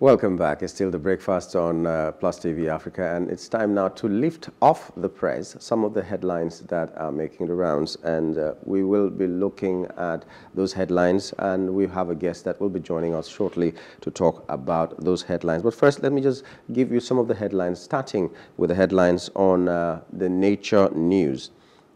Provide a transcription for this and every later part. Welcome back. It's still The Breakfast on Plus TV Africa, and it's time now to lift off the press some of the headlines that are making the rounds, and we will be looking at those headlines, and we have a guest that will be joining us shortly to talk about those headlines. But first, let me just give you some of the headlines, starting with the headlines on the Nature News.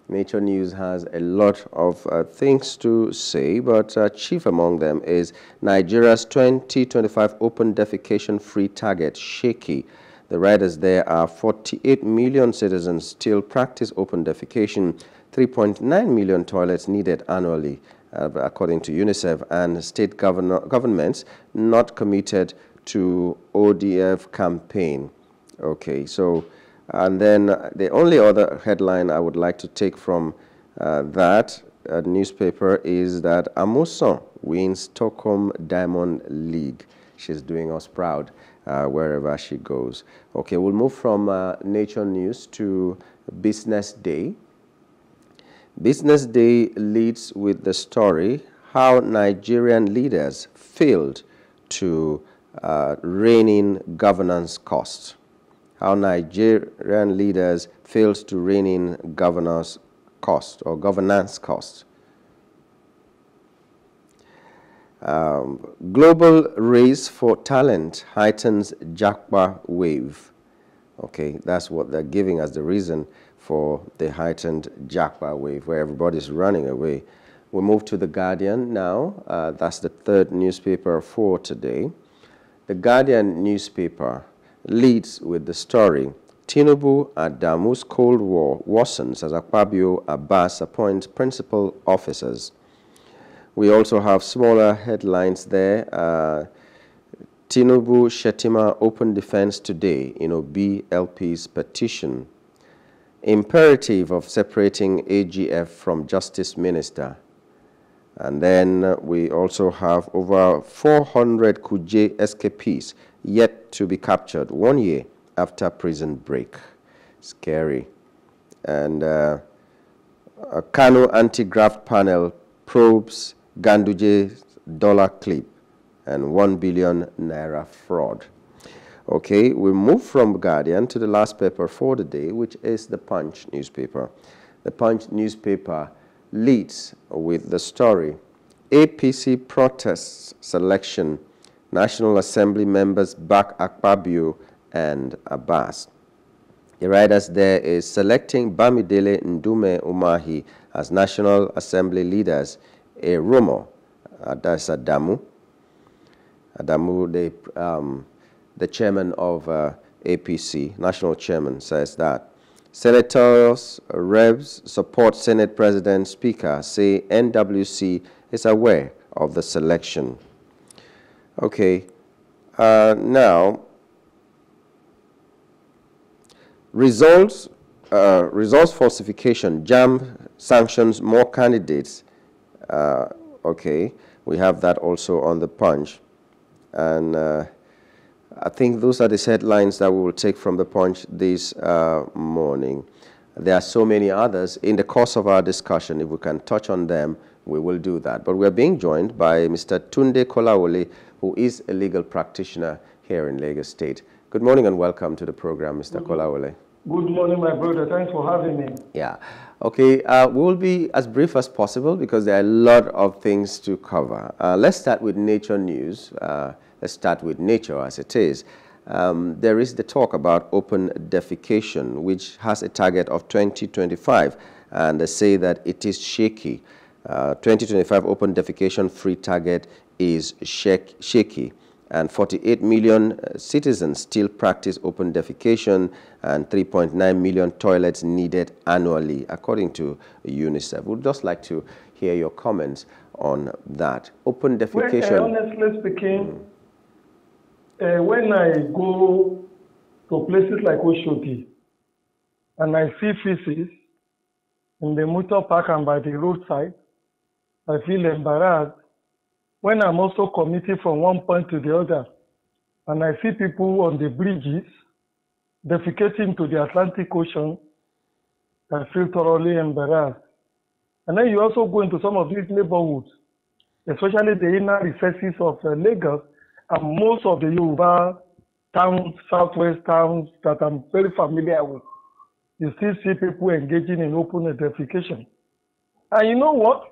Nature News has a lot of things to say, but chief among them is Nigeria's 2025 open defecation-free target, shaky. The writers there are 48 million citizens still practice open defecation, 3.9 million toilets needed annually, according to UNICEF, and state governments not committed to ODF campaign. Okay, so... And then the only other headline I would like to take from that newspaper is that Amusan wins Stockholm Diamond League. She's doing us proud wherever she goes. Okay, we'll move from Nature News to Business Day. Business Day leads with the story, how Nigerian leaders failed to rein in governance costs. How Nigerian leaders failed to rein in governance costs. Global race for talent heightens Jakpa wave. Okay, that's what they're giving as the reason for the heightened Jakpa wave, where everybody's running away. We move to The Guardian now. That's the third newspaper for today. The Guardian newspaper leads with the story, Tinubu, Adamu's Cold War worsens as Akpabio, Abbas appoints principal officers. We also have smaller headlines there. Tinubu, Shetima open defense today in OBLP's petition. Imperative of separating AGF from Justice Minister. And then we also have over 400 Kuje escapees yet to be captured 1 year after prison break. Scary. And a Kano anti-graft panel probes Ganduje's dollar clip and 1 billion naira fraud. Okay, we move from Guardian to the last paper for the day, which is The Punch newspaper. The Punch newspaper leads with the story, APC protests selection, National Assembly members back Akpabio and Abbas. The writers there is selecting Bamidele Ndume Umahi as National Assembly leaders, a rumor. That's Adamu. Adamu, the chairman of APC, national chairman, says that. Senators, Rebs support Senate President, Speaker, say NWC is aware of the selection. Okay, now, results falsification, JAM sanctions more candidates. Okay, we have that also on The Punch. And I think those are the headlines that we will take from The Punch this morning. There are so many others. In the course of our discussion, if we can touch on them, we will do that. But we are being joined by Mr. Tunde Kolawole, who is a legal practitioner here in Lagos State. Good morning and welcome to the program, Mr. Kolawole. Good morning, my brother. Thanks for having me. Yeah. Okay, we will be as brief as possible because there are a lot of things to cover. Let's start with Nature News. Let's start with nature as it is. There is the talk about open defecation, which has a target of 2025, and they say that it is shaky. 2025 open defecation-free target is shaky, and 48 million citizens still practice open defecation, and 3.9 million toilets needed annually, according to UNICEF. We'd just like to hear your comments on that. Open defecation... Well, honestly speaking, when I go to places like Oshiomhole and I see feces in the motor park and by the roadside, I feel embarrassed when I'm also committed from one point to the other. And I see people on the bridges defecating to the Atlantic Ocean. I feel thoroughly embarrassed. And then you also go into some of these neighborhoods, especially the inner recesses of Lagos, and most of the Yoruba towns, southwest towns that I'm very familiar with, you still see people engaging in open defecation. And you know what?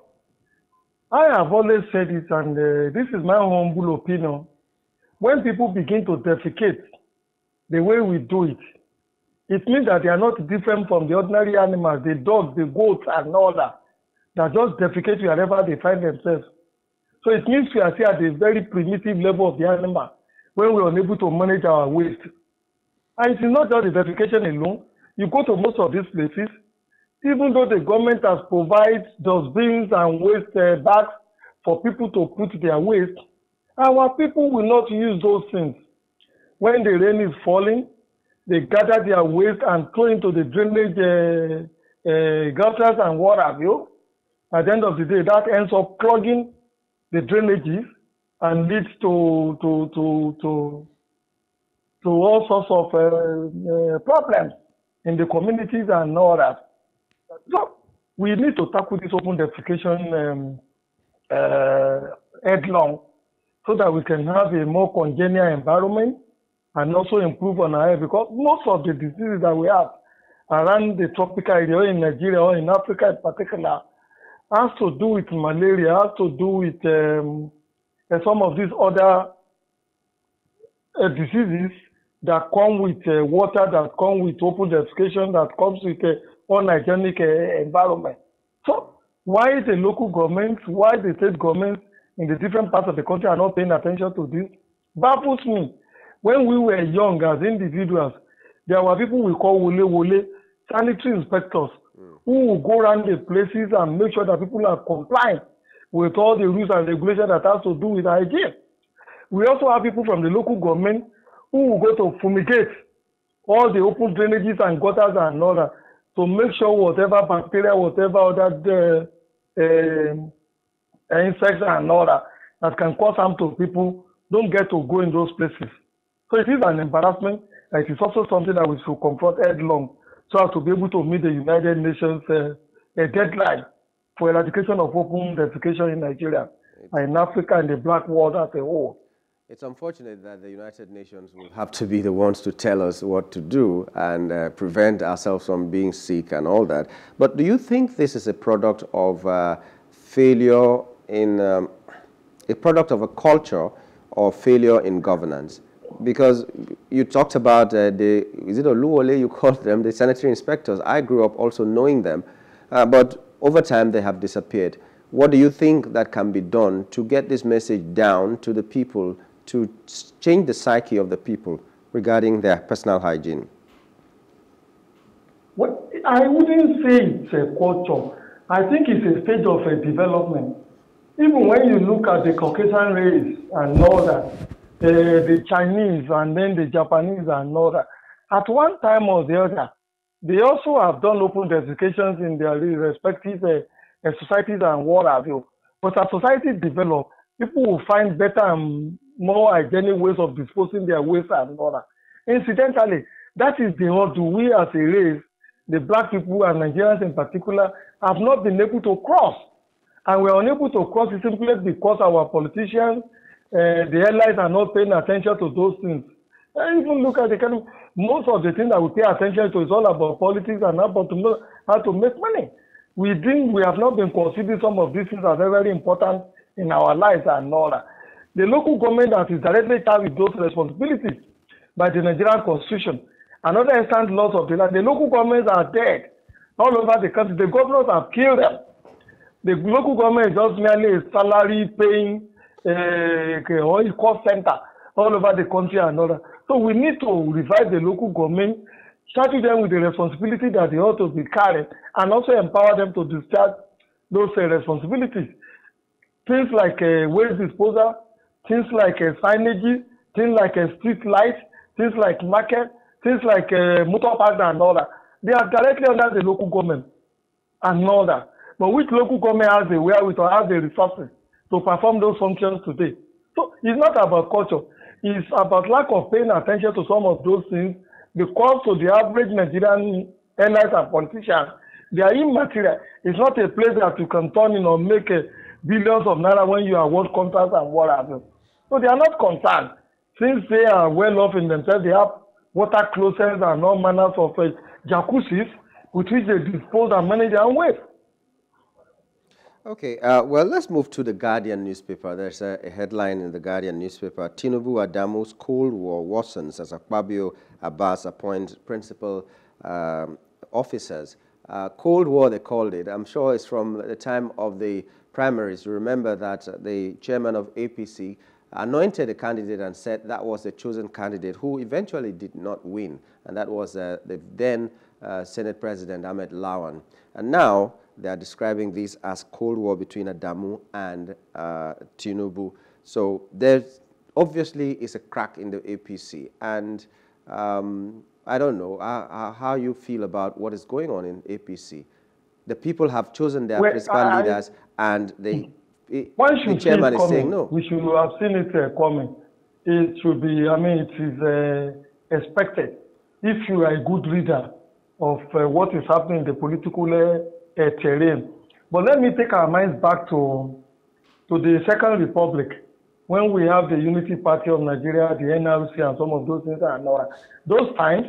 I have always said it, and this is my humble opinion. When people begin to defecate the way we do it, it means that they are not different from the ordinary animals, the dogs, the goats, and all that, that just defecate wherever they find themselves. So it means we are still at the very primitive level of the animal when we are unable to manage our waste. And it is not just the defecation alone. You go to most of these places, even though the government has provided dustbins and waste bags for people to put their waste, our people will not use those things. When the rain is falling, they gather their waste and throw into the drainage gutters and what have you. At the end of the day, that ends up clogging the drainages and leads to all sorts of problems in the communities and all that. So we need to tackle this open defecation headlong so that we can have a more congenial environment and also improve on our health, because most of the diseases that we have around the tropical area in Nigeria or in Africa in particular has to do with malaria, has to do with some of these other diseases that come with water, that come with open defecation, that comes with unhygienic environment. So why the local governments, why the state governments in the different parts of the country are not paying attention to this baffles me. When we were young as individuals, there were people we call wole-wole, sanitary inspectors, who will go around the places and make sure that people are compliant with all the rules and regulations that has to do with hygiene. We also have people from the local government who will go to fumigate all the open drainages and gutters and all that, to make sure whatever bacteria, whatever other insects and all that can cause harm to people don't get to go in those places. So it is an embarrassment, and it is also something that we should confront headlong, so as to be able to meet the United Nations deadline for eradication of open defecation in Nigeria and in Africa and the black world as a whole. It's unfortunate that the United Nations will have to be the ones to tell us what to do and prevent ourselves from being sick and all that. But do you think this is a product of failure in a product of a culture or failure in governance? Because you talked about is it Oluwole you called them, the sanitary inspectors. I grew up also knowing them, but over time they have disappeared. What do you think that can be done to get this message down to the people, to change the psyche of the people regarding their personal hygiene? Well, I wouldn't say it's a culture. I think it's a stage of a development. Even when you look at the Caucasian race and all that, the Chinese and then the Japanese and all that, at one time or the other, they also have done open defecations in their respective societies and what have you. But as societies develop, people will find better and more hygienic ways of disposing their waste and all that. Incidentally, that is the hurdle we as a race, the black people and Nigerians in particular, have not been able to cross. And we are unable to cross it simply because our politicians, the airlines are not paying attention to those things. And even look at the kind of, most of the things that we pay attention to is all about politics and about how to make money. We think we have not been considering some of these things as very important in our lives and all that. The local government that is directly charged with those responsibilities by the Nigerian Constitution and other extant laws of the land, the local governments are dead all over the country. The governors have killed them. The local government is just merely a salary-paying oil cost center all over the country and all that. So we need to revive the local government, charge them with the responsibility that they ought to be carried, and also empower them to discharge those responsibilities. Things like waste disposal, things like signage, things like street lights, things like market, things like motor parks and all that. They are directly under the local government and all that. But which local government has the wherewithal, has the resources to perform those functions today? So it's not about culture. It's about lack of paying attention to some of those things, because to the average Nigerian airlines and politicians, they are immaterial. It's not a place that you can turn in or make billions of naira when you are world contracts and what have you. So they are not concerned. Since they are well off in themselves, they have water closets and all manners of jacuzzis with which they dispose and manage their own waste. Okay, well, let's move to The Guardian newspaper. There's a headline in The Guardian newspaper. Tinubu Adamu's Cold War worsens as Akpabio Abbas appoints principal officers. Cold War, they called it. I'm sure it's from the time of the primaries. Remember that the chairman of APC anointed a candidate and said that was the chosen candidate who eventually did not win. And that was the then Senate President Ahmed Lawan. And now they are describing this as Cold War between Adamu and Tinubu. So there obviously is a crack in the APC. And I don't know how you feel about what is going on in APC. The people have chosen their principal leaders, and the chairman is saying no. We should have seen it coming. It should be, I mean, it is expected. If you are a good leader of what is happening in the political terrain. But let me take our minds back to the Second Republic, when we have the Unity Party of Nigeria, the NWC, and some of those things. And those times,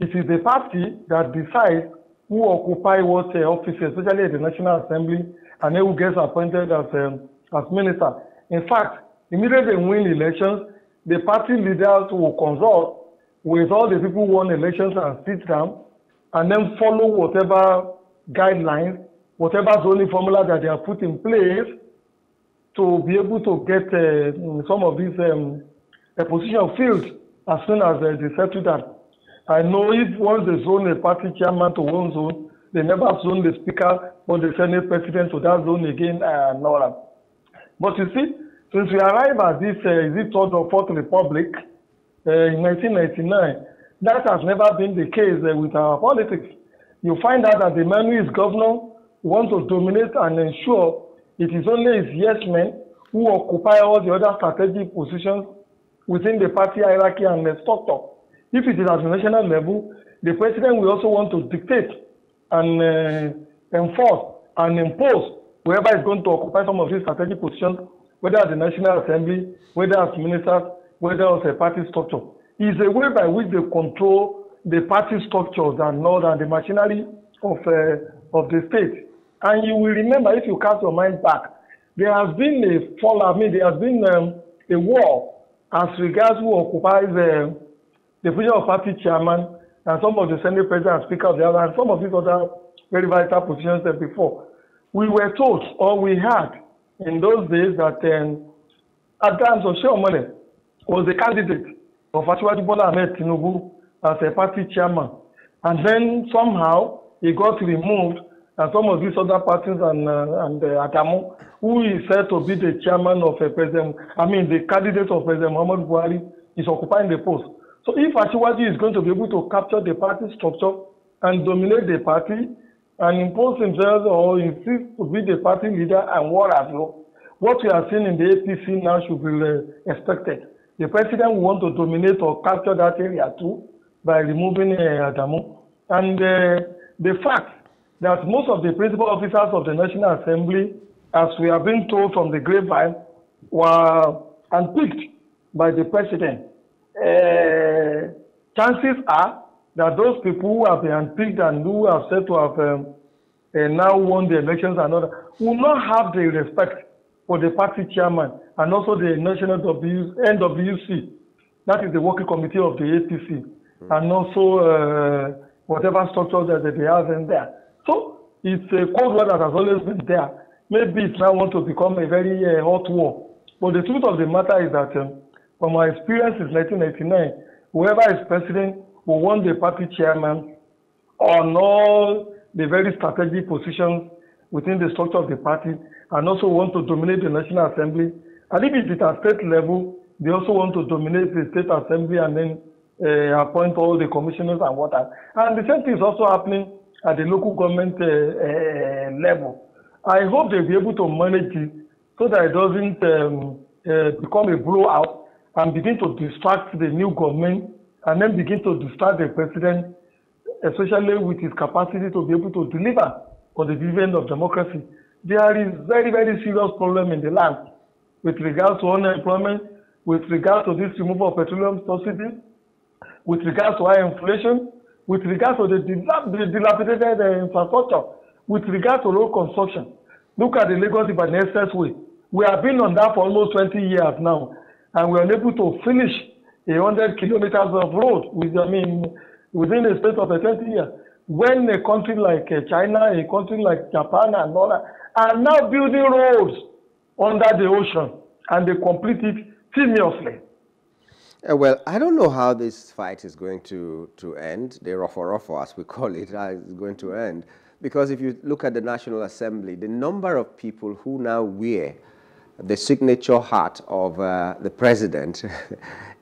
it is the party that decides who occupy what office, especially at the National Assembly, and who gets appointed as minister. In fact, immediately win elections, the party leaders will consult with all the people who won elections and sit down, and then follow whatever guidelines, whatever zoning formula that they have put in place to be able to get some of these position filled as soon as they settle down. I know if once they zone a party chairman to one zone, they never zone the speaker or the Senate president to that zone again and all that. But you see, since we arrived at this third or fourth republic in 1999, that has never been the case with our politics. You find out that the man who is governor wants to dominate and ensure it is only his yes men who occupy all the other strategic positions within the party hierarchy and the structure. If it is at the national level, the president will also want to dictate and enforce and impose whoever is going to occupy some of these strategic positions, whether at the National Assembly, whether as ministers, whether as a party structure. Is a way by which they control the party structures and all and the machinery of the state. And you will remember, if you cast your mind back, there has been a fallout. I mean, there has been a war as regards who occupies the position of party chairman and some of the Senate president and speaker of the other, and some of these other very vital positions that before. We were told, or we had in those days, that Oshiomhole was the candidate of actually Bola Ahmed Tinubu as a party chairman. And then somehow he got removed, and some of these other parties and Adamu, who is said to be the chairman of a president, I mean the candidate of President Muhammadu Buhari, is occupying the post. So if Asiwaju is going to be able to capture the party structure and dominate the party and impose himself or insist to be the party leader and what we are seeing in the APC now should be expected. The president will want to dominate or capture that area too by removing Adamu. And the fact that most of the principal officers of the National Assembly, as we have been told from the grapevine, were handpicked by the president. Chances are that those people who have been handpicked and who are said to have now won the elections and others will not have the respect for the party chairman and also the national NWC, that is the working committee of the APC, and also whatever structures that they have in there. So it's a cold war that has always been there. Maybe it's now want to become a very hot war. But the truth of the matter is that from my experience since 1989, whoever is president will want the party chairman on all the very strategic positions within the structure of the party, and also want to dominate the National Assembly. And if it's at state level, they also want to dominate the state assembly and then appoint all the commissioners and what that. And the same thing is also happening at the local government level. I hope they'll be able to manage it so that it doesn't become a blowout and begin to distract the new government and then begin to distract the president, especially with his capacity to be able to deliver on the dividend of democracy. There is very, very serious problem in the land with regards to unemployment, with regard to this removal of petroleum subsidies, with regard to high inflation, with regard to the dilapidated infrastructure, with regard to road construction. Look at the Lagos-Ibadan Expressway. We have been on that for almost 20 years now, and we are unable to finish 100 kilometers of road within a space of 20 years. When a country like China, a country like Japan, and all that are now building roads under the ocean, and they complete it seamlessly. Well, I don't know how this fight is going to end. The rough, as we call it, is going to end. Because if you look at the National Assembly, the number of people who now wear the signature hat of the president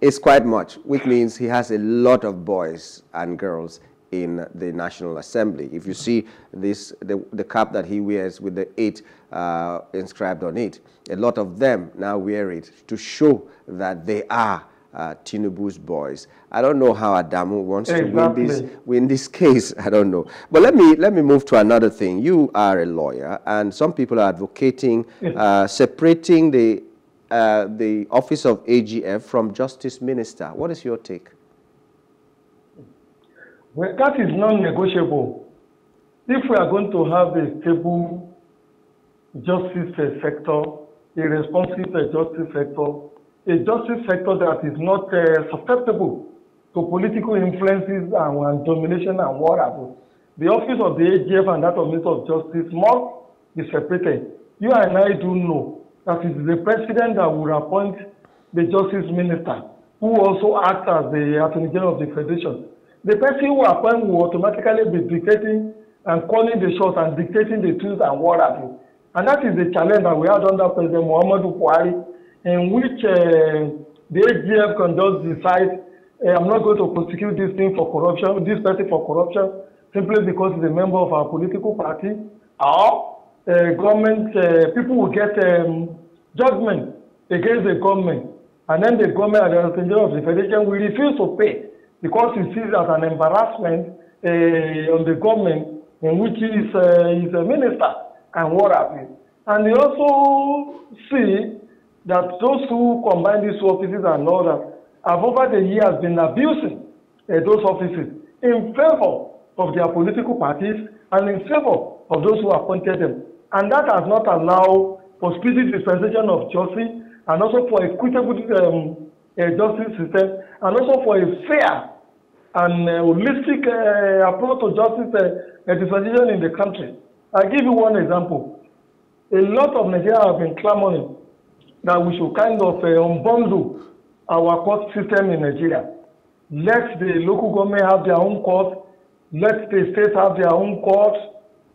is quite much, which means he has a lot of boys and girls in the National Assembly. If you see this, the cap that he wears with the 8 inscribed on it, a lot of them now wear it to show that they are Tinubu's boys. I don't know how Adamu wants to win this case. I don't know. But let me move to another thing. You are a lawyer, and some people are advocating separating the office of AGF from Justice Minister. What is your take? Well, that is non-negotiable. If we are going to have a stable justice sector, a responsive justice sector, a justice sector that is not susceptible to political influences and domination and whatever. The office of the AGF and that of Minister of Justice must be separated. You and I do know that it is the president that will appoint the justice minister, who also acts as the Attorney General of the Federation. The person who appoints will automatically be dictating and calling the shots and dictating the truth and whatever. And that is the challenge that we had under President Muhammadu Buhari, in which the AGF can just decide, I'm not going to prosecute this thing for corruption, this person for corruption, simply because he's a member of our political party, or government, people will get judgment against the government, and then the government and the Attorney General of the Federation will refuse to pay, because he sees it as an embarrassment on the government, in which he's a minister, and what happened. And they also see that those who combine these offices and all that have over the years been abusing those offices in favor of their political parties and in favor of those who appointed them. And that has not allowed for speedy dispensation of justice, and also for equitable justice system, and also for a fair and holistic approach to justice dispensation in the country. I'll give you one example. A lot of Nigerians have been clamoring that we should kind of unbundle our court system in Nigeria. Let the local government have their own court, let the states have their own court,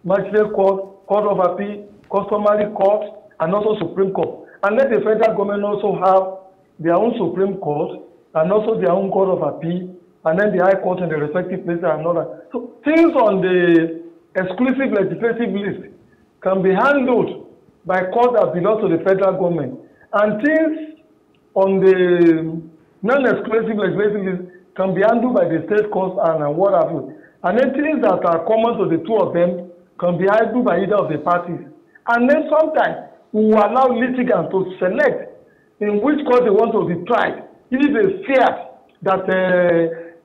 magistrate court, court of appeal, customary court, and also Supreme Court. And let the federal government also have their own Supreme Court, and also their own court of appeal, and then the high court in the respective places and all that. So things on the exclusive legislative list can be handled by court that belongs to the federal government. And things on the non-exclusive legislative list can be handled by the state courts and what have you. And then things that are common to the two of them can be handled by either of the parties. And then sometimes we will allow litigants to select in which court they want to be tried. It is a fear that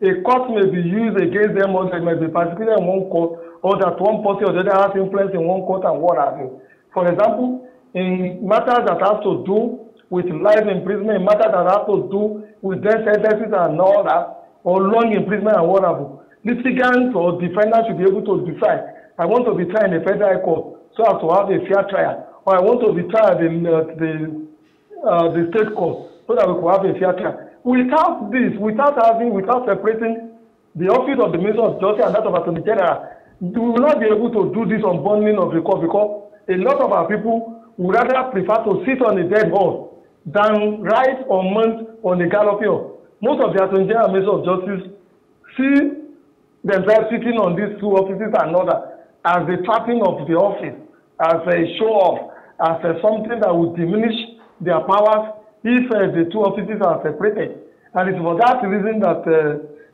a court may be used against them, or they may be prosecuted in one court, or that one party or the other has influence in one court and what have you. For example, in matters that have to do with life imprisonment, in matters that have to do with death sentences and all that, or long imprisonment and whatever, litigants or defendants should be able to decide, I want to be tried in the federal court, so I have to have a fair trial, or I want to be tried in the state court, so that we could have a fair trial. Without this, without separating the office of the Minister of Justice and that of Attorney General, we will not be able to do this unbundling of the court, because a lot of our people would rather prefer to sit on a dead horse than ride or mount on a galloping horse. Most of the Attorney General and Minister of Justice see themselves sitting on these two offices and others as the trapping of the office, as a show-off, as a something that would diminish their powers if the two offices are separated. And it's for that reason that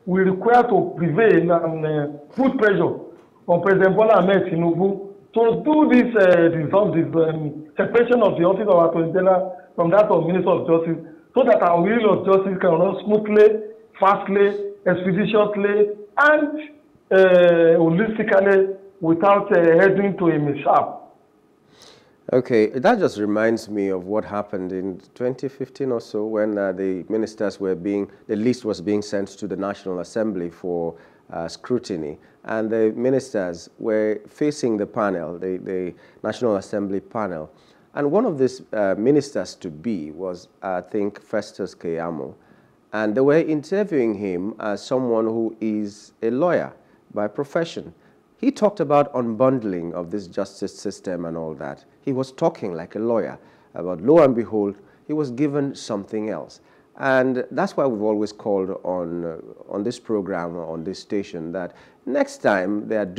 we require to prevail and put pressure on President Bola Ahmed Tinubu to do this separation of the office of Attorney General from that of Minister of Justice, so that our wheel of justice can run smoothly, fastly, expeditiously, and holistically without heading to a mishap. Okay, that just reminds me of what happened in 2015 or so when the ministers were being, the list was being sent to the National Assembly for scrutiny, and the ministers were facing the panel, the National Assembly panel, and one of these ministers-to-be was, I think, Festus Keyamo, and they were interviewing him as someone who is a lawyer by profession. He talked about unbundling of this justice system and all that. He was talking like a lawyer, but lo and behold, he was given something else. And that's why we've always called on this program, on this station, that next time they're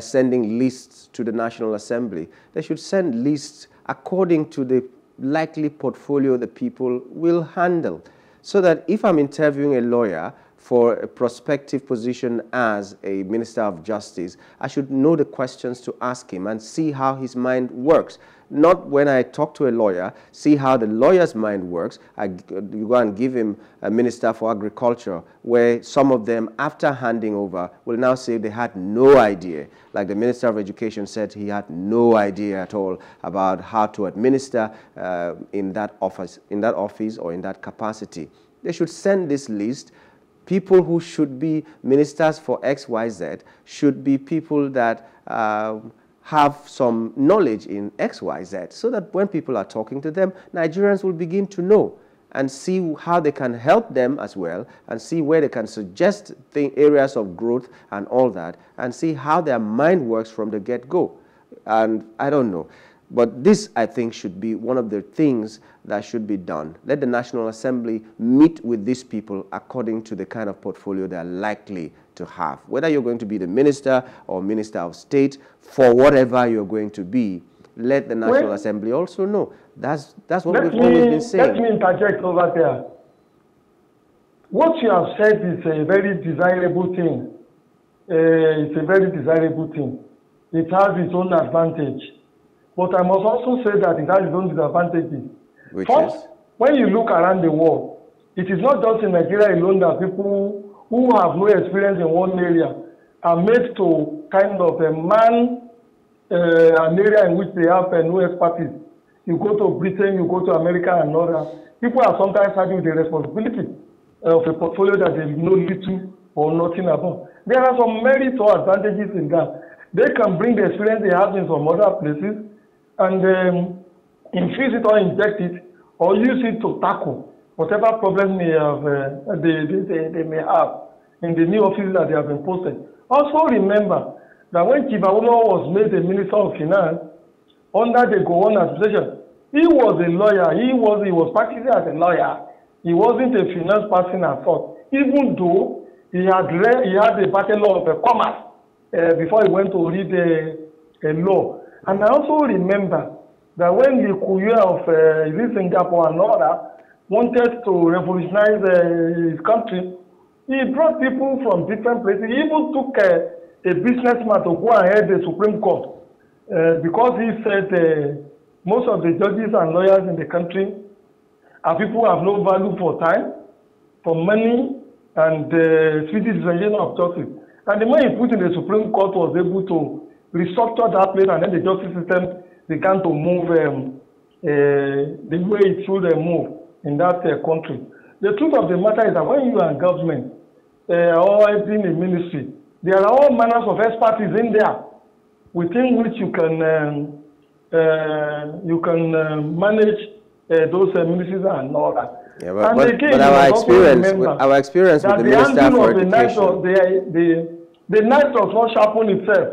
sending lists to the National Assembly, they should send lists according to the likely portfolio the people will handle. So that if I'm interviewing a lawyer for a prospective position as a Minister of Justice, I should know the questions to ask him and see how his mind works. Not when I talk to a lawyer, see how the lawyer's mind works. I go and give him a Minister for Agriculture, where some of them, after handing over, will now say they had no idea. Like the Minister of Education said, he had no idea at all about how to administer in that office or in that capacity. They should send this list. People who should be ministers for XYZ should be people that have some knowledge in XYZ, so that when people are talking to them, Nigerians will begin to know and see how they can help them as well, and see where they can suggest areas of growth and all that, and see how their mind works from the get-go. And I don't know. But this, I think, should be one of the things that should be done. Let the National Assembly meet with these people according to the kind of portfolio they are likely to have. Whether you're going to be the minister or minister of state, for whatever you're going to be, let the National Assembly also know. That's what we've always been saying. Let me interject over there. What you have said is a very desirable thing. It's a very desirable thing. It has its own advantage. But I must also say that it has its own disadvantages. First, when you look around the world, it is not just in Nigeria alone that people who have no experience in one area are made to kind of man an area in which they have no expertise. You go to Britain, you go to America and all that. People are sometimes having the responsibility of a portfolio that they know little or nothing about. There are some merits or advantages in that. They can bring the experience they have in some other places and infuse it or inject it or use it to tackle whatever problem they may have in the new office that they have been posted. Also remember that when Kiba was made the Minister of Finance under the Gowon administration, he was a lawyer, he was practicing as a lawyer. He wasn't a finance person at all, even though he had the battle of commerce before he went to read a law. And I also remember that when the coup of Singapore and all that wanted to revolutionize his country, he brought people from different places. He even took a businessman to go and head the Supreme Court because he said most of the judges and lawyers in the country are people who have no value for time, for money, and sweet of justice. And the man he put in the Supreme Court was able to restructured that place, and then the justice system began to move the way it should move in that country. The truth of the matter is that when you are in government or in the ministry, there are all manners of expertise in there within which you can manage those ministries and all that. Yeah, but our experience with the Minister for Education. The knife does not sharpen itself.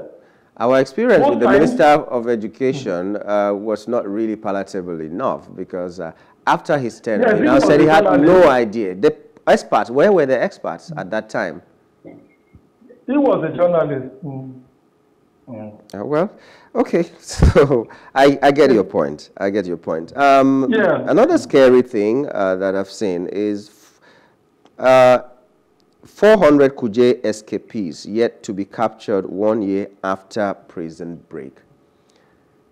Our experience with the Minister of Education was not really palatable enough because after his tenure, he now said he had no idea. The experts, where were the experts at that time? He was a journalist. Well, okay, so I get your point. I get your point. Another scary thing that I've seen is 400 Kuje escapees yet to be captured 1 year after prison break.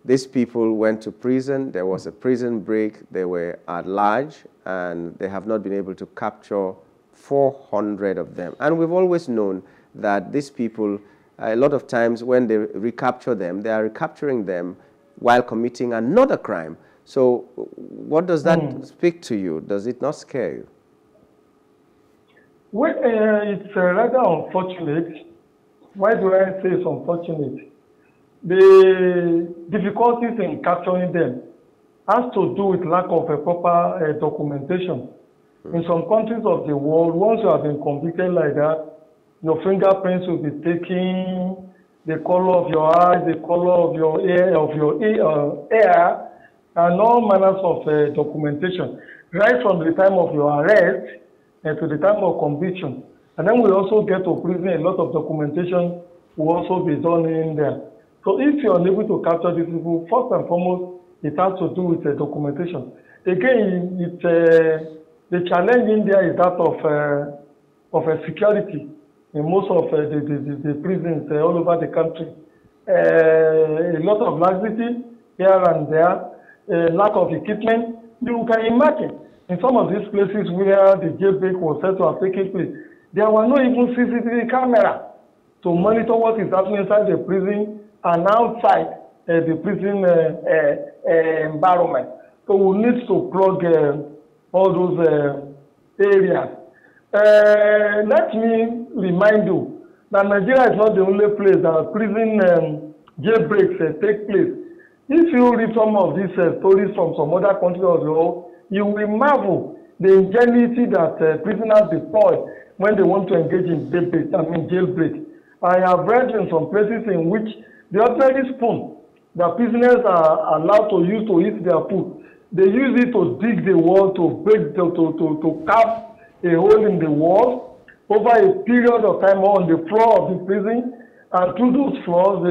These people went to prison. There was a prison break. They were at large, and they have not been able to capture 400 of them. And we've always known that these people, a lot of times when they recapture them, they are recapturing them while committing another crime. So what does that speak to you? Does it not scare you? Well, it's rather unfortunate. Why do I say it's unfortunate? The difficulties in capturing them has to do with lack of a proper documentation. In some countries of the world, once you have been convicted like that, your fingerprints will be taken, the color of your eyes, the color of your ear, and all manners of documentation, right from the time of your arrest and to the time of conviction. And then we also get to prison, a lot of documentation will also be done in there. So if you're unable to capture these people, first and foremost, it has to do with the documentation. Again, it's, the challenge in there is that of security in most of the prisons all over the country. A lot of laxity here and there, lack of equipment. You can imagine, in some of these places where the jailbreak was said to have taken place, there were no even CCTV camera to monitor what is happening inside the prison and outside the prison environment. So we need to plug all those areas. Let me remind you that Nigeria is not the only place that prison jailbreaks take place. If you read some of these stories from some other countries of the world, you will marvel the ingenuity that prisoners deploy when they want to engage in jailbreak. I have read in some places in which the ordinary spoon that prisoners are allowed to use to eat their food, they use it to dig the wall, to break, to carve a hole in the wall over a period of time on the floor of the prison, and through those floors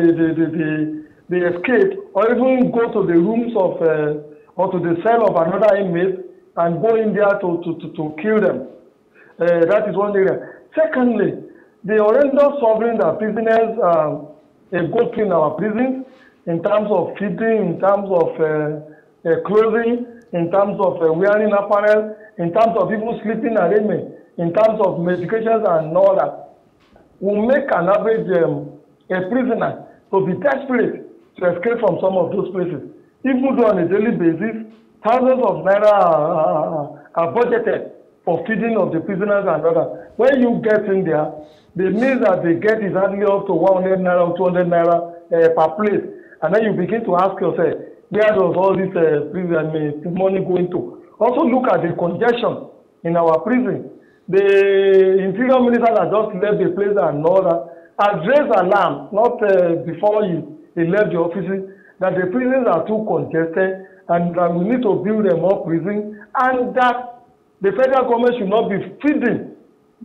they escape or even go to the rooms of or to the cell of another inmate and go in there to kill them. That is one area. Secondly, the horrendous suffering that prisoners go through in our prisons in terms of feeding, in terms of clothing, in terms of wearing apparel, in terms of even sleeping arrangement, in terms of medications and all that, will make an average a prisoner to be desperate to escape from some of those places. Even though on a daily basis, thousands of naira are budgeted for feeding of the prisoners and others. When you get in there, the meals that they get is hardly up to 100 naira or 200 naira per plate. And then you begin to ask yourself, where does all this money go into? Also look at the congestion in our prison. The interior minister that just left the place and all that has raised alarm, not before he left the offices, that the prisons are too congested and that we need to build a more prison, and that the federal government should not be feeding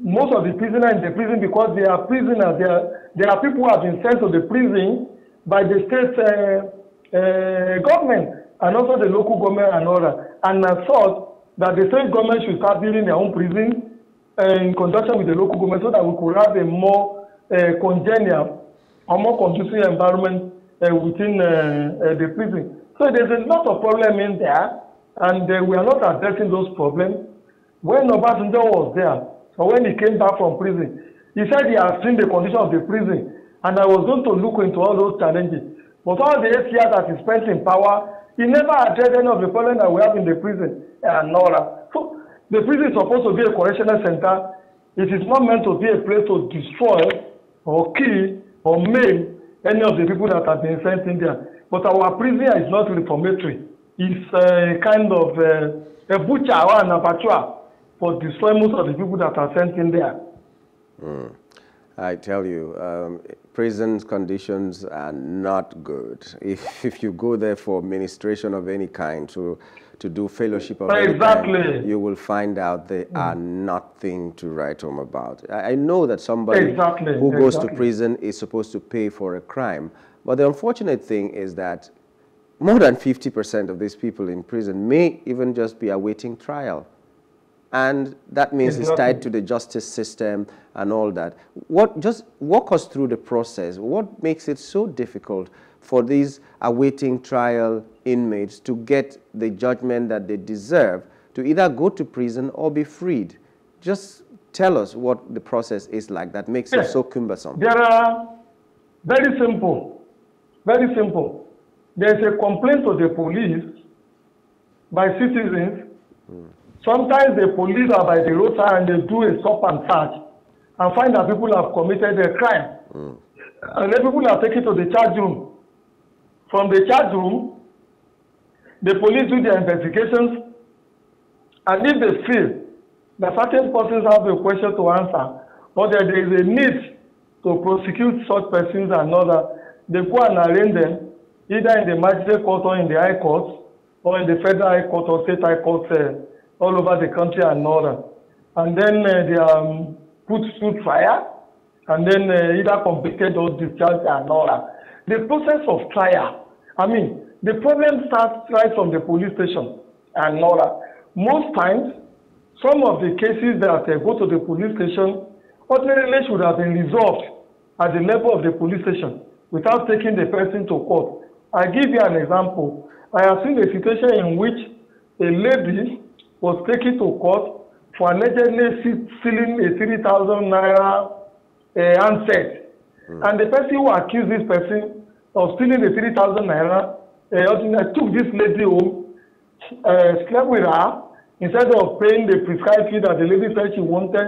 most of the prisoners in the prison because they are prisoners. They are people who have been sent to the prison by the state government and also the local government and all that. And I thought that the state government should start building their own prison in conjunction with the local government so that we could have a more congenial or more conducive environment within the prison. So there's a lot of problem in there, and we are not addressing those problems. When Obasanjo was there, or when he came back from prison, he said he had seen the condition of the prison, and I was going to look into all those challenges. But all the 8 years that he spent in power, he never addressed any of the problems that we have in the prison and all that. So the prison is supposed to be a correctional center. It is not meant to be a place to destroy or kill or maim any of the people that have been sent in there. But our prison is not reformatory. It's a kind of a butcher or an abattoir for destroying most of the people that are sent in there. Mm. I tell you, prison conditions are not good. If you go there for ministration of any kind, to do fellowship of any kind, you will find out they are nothing to write home about. I know that somebody who goes to prison is supposed to pay for a crime, but the unfortunate thing is that more than 50% of these people in prison may even just be awaiting trial. And that means it's tied to the justice system and all that. Just walk us through the process. What makes it so difficult for these awaiting trial inmates to get the judgment that they deserve, to either go to prison or be freed? Just tell us what the process is like that makes it so cumbersome. There are very simple. There's a complaint to the police by citizens. Sometimes the police are by the roadside and they do a stop and search and find that people have committed a crime. And then people are taken to the charge room. From the charge room, the police do their investigations, and if they feel that certain persons have a question to answer or that there is a need to prosecute such persons and others, they go and arraign them either in the magistrate court or in the high court or in the federal high court or state high court all over the country and all that. And then they are put to trial and then either convicted or discharged and all that. The process of trial, I mean, the problem starts right from the police station and all that. Most times, some of the cases that go to the police station ordinarily should have been resolved at the level of the police station without taking the person to court. I give you an example. I have seen a situation in which a lady was taken to court for allegedly stealing a 3,000 naira handset. And the person who accused this person of stealing the 3,000 naira took this lady home, slept with her. Instead of paying the prescribed fee that the lady said she wanted,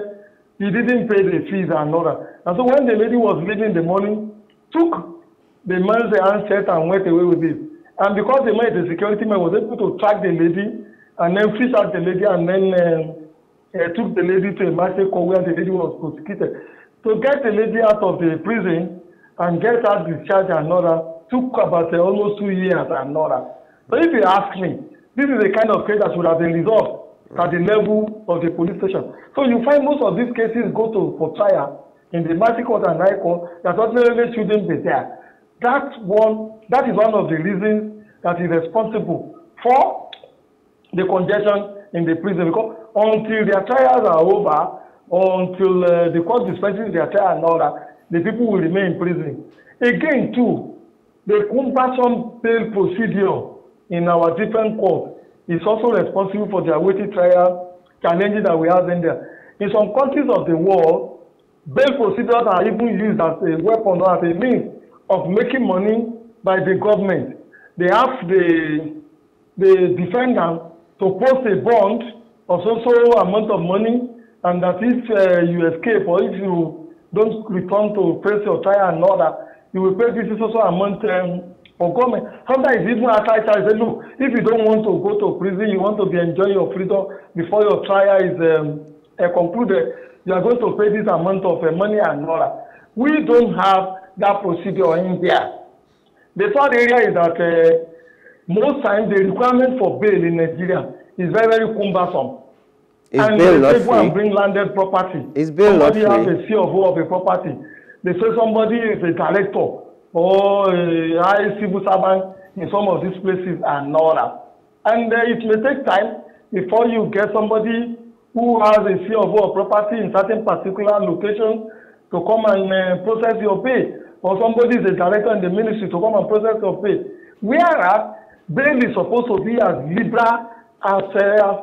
he didn't pay the fees and all that. And so when the lady was leaving the morning, took the man's handset and went away with it. And because the man, the security man, was able to track the lady, and then fish out the lady, and then took the lady to a magistrate court where the lady was prosecuted. To get the lady out of the prison and get her discharged and all that took about almost 2 years and all that. So if you ask me, this is the kind of case that should have been resolved at the level of the police station. So you find most of these cases go to for trial in the magistrate court and high court that ordinarily shouldn't be there. That is one of the reasons that is responsible for the congestion in the prison, because until their trials are over, or until the court dispenses their trial and all that, the people will remain in prison. Again, too, the compassion bail procedure in our different courts is also responsible for the awaiting trial challenges that we have in there. In some countries of the world, bail procedures are even used as a weapon or as a means of making money by the government. They have the defendant to post a bond of so amount of money, and that if you escape or if you don't return to face your trial and all that, you will pay this so amount for government. Sometimes even after I say, look, if you don't want to go to prison, you want to be enjoying your freedom before your trial is concluded, you are going to pay this amount of money and all that. We don't have that procedure in India. The third area is that most times the requirement for bail in Nigeria is very cumbersome. Is and bail they go and bring landed property. Is bail somebody has a CFO of a property. They say somebody is a director or a high civil servant in some of these places and all that. And it may take time before you get somebody who has a CFO of property in certain particular locations to come and process your pay, or somebody is a director in the ministry to come and process your pay. Whereas bail is supposed to be as liberal as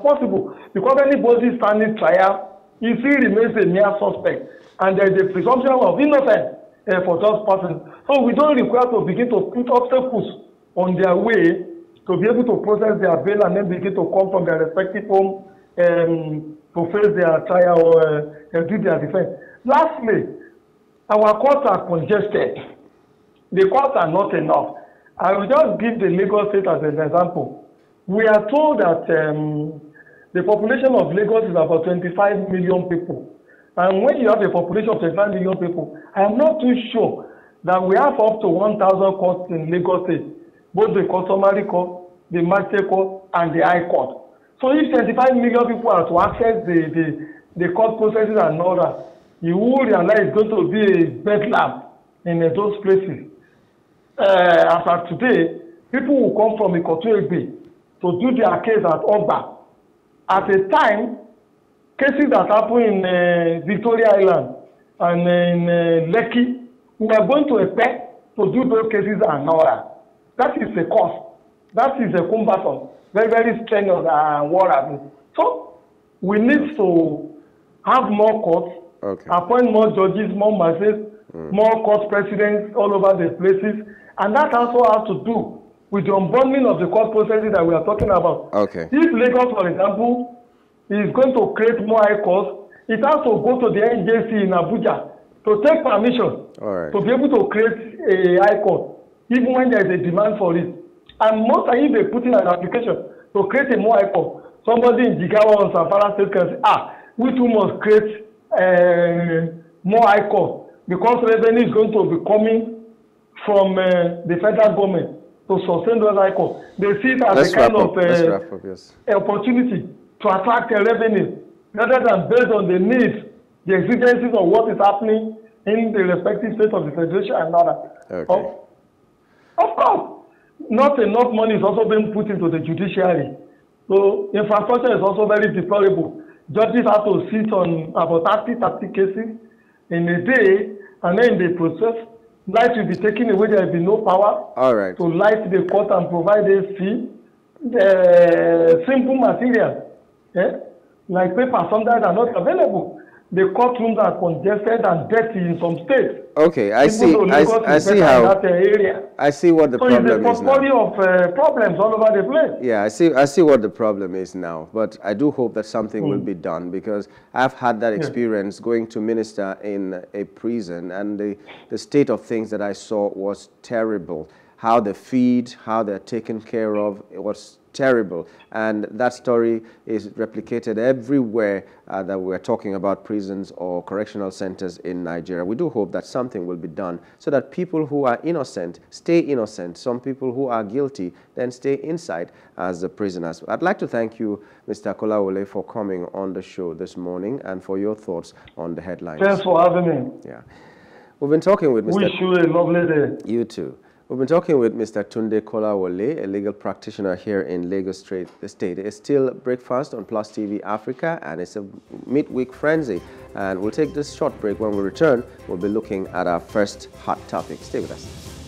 possible, because anybody standing trial, if he remains a mere suspect, and there is a presumption of innocence for those persons. So we don't require to begin to put obstacles on their way to be able to process their bail and then begin to come from their respective home to face their trial or do their defense. Lastly, our courts are congested. The courts are not enough. I will just give the Lagos State as an example. We are told that the population of Lagos is about 25 million people. And when you have a population of 25 million people, I am not too sure that we have up to 1,000 courts in Lagos State, both the customary court, the magistrate court, and the high court. So if 25 million people are to access the court processes and all that, you will realize it's going to be a bedlam in those places. As of today, people will come from Ikotun Egbe to do their case at Oba at a time cases that happen in Victoria Island and in Lekki, we are going to expect to do those cases and Nora. That is a cost. That is a combatant, very, very strenuous and war. So we need to have more courts, okay, appoint more judges, more magistrates, more court presidents all over the places, and that also has to do with the unbundling of the court processes that we are talking about. Okay. If Lagos, for example, is going to create more high courts, it has to go to the NJC in Abuja to take permission, all right, to be able to create a high court, even when there is a demand for it. And most times they put in an application to create a more high court. Somebody in Jigawa or Safara State can say, ah, we too must create more high court because revenue is going to be coming from the federal government to sustain those high court. They see it as a kind of opportunity to attract the revenue rather than based on the needs, the exigencies of what is happening in the respective states of the federation and other. Okay. Of course, not enough money is also being put into the judiciary. So infrastructure is also very deplorable. Judges have to sit on about 30 cases in a day, and then in the process, life will be taken away. There will be no power, all right, to light the court and provide a fee. The simple material, like paper, sometimes are not available. The courtrooms are congested and dirty in some states. Okay, I see. I see how. That area. I see what the problem is now. So it's a portfolio of problems all over the place. Yeah, I see what the problem is now. But I do hope that something will be done, because I've had that experience going to minister in a prison, and the state of things that I saw was terrible. How they feed, how they're taken care of, it was terrible. And that story is replicated everywhere that we're talking about prisons or correctional centers in Nigeria. We do hope that something will be done so that people who are innocent stay innocent. Some people who are guilty then stay inside as the prisoners. I'd like to thank you, Mr. Kolawole, for coming on the show this morning and for your thoughts on the headlines. Thanks for having me. Yeah. We've been talking with Mr. Wish you a lovely day. You too. We've been talking with Mr. Tunde Kolawole, a legal practitioner here in Lagos State. It's still Breakfast on Plus TV Africa, and it's a midweek frenzy. And we'll take this short break. When we return, we'll be looking at our first hot topic. Stay with us.